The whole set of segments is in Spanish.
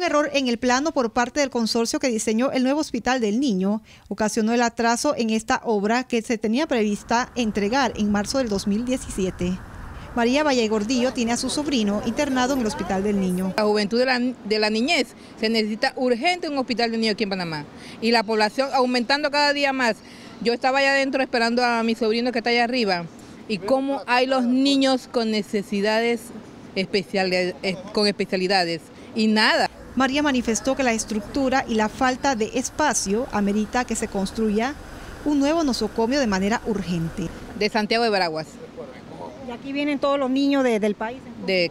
Un error en el plano por parte del consorcio que diseñó el nuevo Hospital del Niño ocasionó el atraso en esta obra que se tenía prevista entregar en marzo del 2017. María Vallegordillo tiene a su sobrino internado en el Hospital del Niño. La juventud de la niñez se necesita urgente un hospital de niños aquí en Panamá y la población aumentando cada día más. Yo estaba allá adentro esperando a mi sobrino que está allá arriba y cómo hay los niños con necesidades especiales, con especialidades y nada. María manifestó que la estructura y la falta de espacio amerita que se construya un nuevo nosocomio de manera urgente. De Santiago de Veraguas. ¿Y aquí vienen todos los niños del país?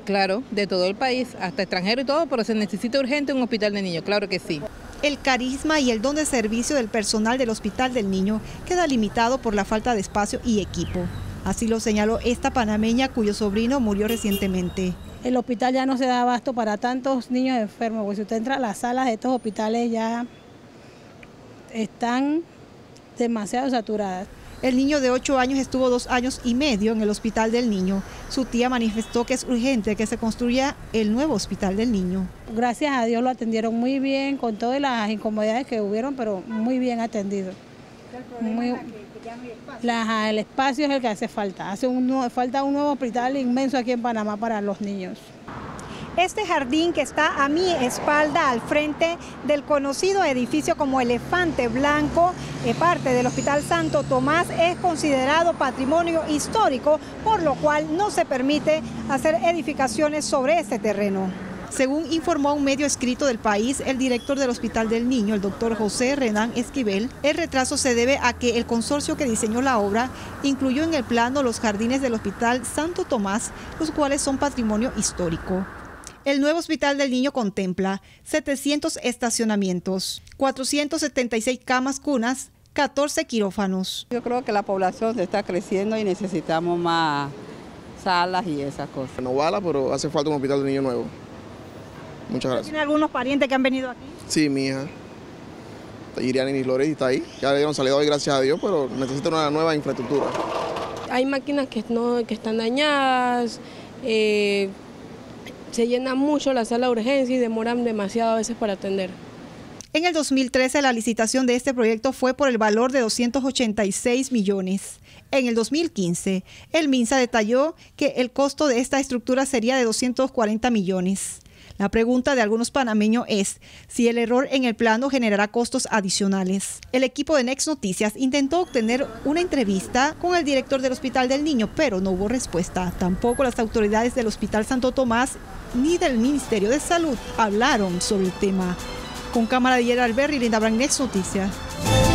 Claro, de todo el país, hasta extranjero y todo, pero se necesita urgente un hospital de niños, claro que sí. El carisma y el don de servicio del personal del Hospital del Niño queda limitado por la falta de espacio y equipo. Así lo señaló esta panameña cuyo sobrino murió recientemente. El hospital ya no se da abasto para tantos niños enfermos, porque si usted entra a las salas de estos hospitales ya están demasiado saturadas. El niño de 8 años estuvo 2 años y medio en el Hospital del Niño. Su tía manifestó que es urgente que se construya el nuevo Hospital del Niño. Gracias a Dios lo atendieron muy bien, con todas las incomodidades que hubieron, pero muy bien atendido. El espacio es el que hace falta. Falta un nuevo hospital inmenso aquí en Panamá para los niños. Este jardín que está a mi espalda, al frente del conocido edificio como Elefante Blanco, parte del Hospital Santo Tomás, es considerado patrimonio histórico, por lo cual no se permite hacer edificaciones sobre este terreno. Según informó un medio escrito del país, el director del Hospital del Niño, el doctor José Renán Esquivel, el retraso se debe a que el consorcio que diseñó la obra incluyó en el plano los jardines del Hospital Santo Tomás, los cuales son patrimonio histórico. El nuevo Hospital del Niño contempla 700 estacionamientos, 476 camas cunas, 14 quirófanos. Yo creo que la población se está creciendo y necesitamos más salas y esas cosas. No bala, pero hace falta un hospital del niño nuevo. Muchas gracias. ¿Tiene algunos parientes que han venido aquí? Sí, mi hija. Iriana y Loretti está ahí. Ya habían salido hoy, gracias a Dios, pero necesita una nueva infraestructura. Hay máquinas que están dañadas, se llena mucho la sala de urgencia y demoran demasiado a veces para atender. En el 2013 la licitación de este proyecto fue por el valor de 286 millones. En el 2015 el MINSA detalló que el costo de esta estructura sería de 240 millones. La pregunta de algunos panameños es si el error en el plano generará costos adicionales. El equipo de Nex Noticias intentó obtener una entrevista con el director del Hospital del Niño, pero no hubo respuesta. Tampoco las autoridades del Hospital Santo Tomás ni del Ministerio de Salud hablaron sobre el tema. Con cámara de Gerard Berry, Linda Brand, Nex Noticias.